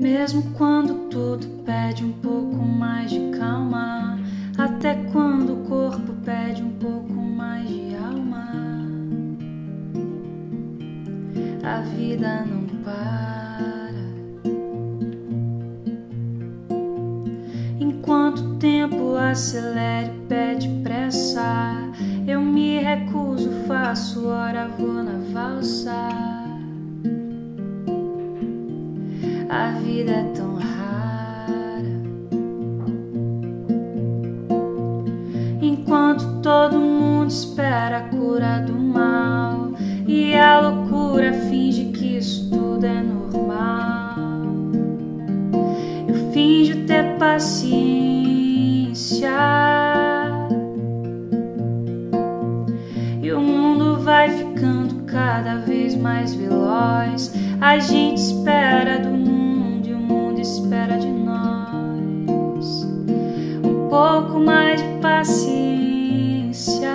Mesmo quando tudo pede um pouco mais de calma, até quando o corpo pede um pouco mais de alma, a vida não para. Enquanto o tempo acelera e pede pressa, eu me recuso, faço hora, vou na valsa. A vida é tão rara. Enquanto todo mundo espera a cura do mal, e a loucura finge que isso tudo é normal, eu finjo ter paciência, e o mundo vai ficando cada vez mais veloz. A gente espera do mundo e o mundo espera de nós um pouco mais de paciência.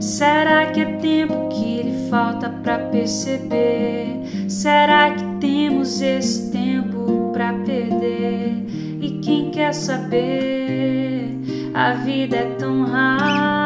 Será que é tempo que lhe falta pra perceber? Será que temos esse tempo pra perder? E quem quer saber? A vida é tão rara.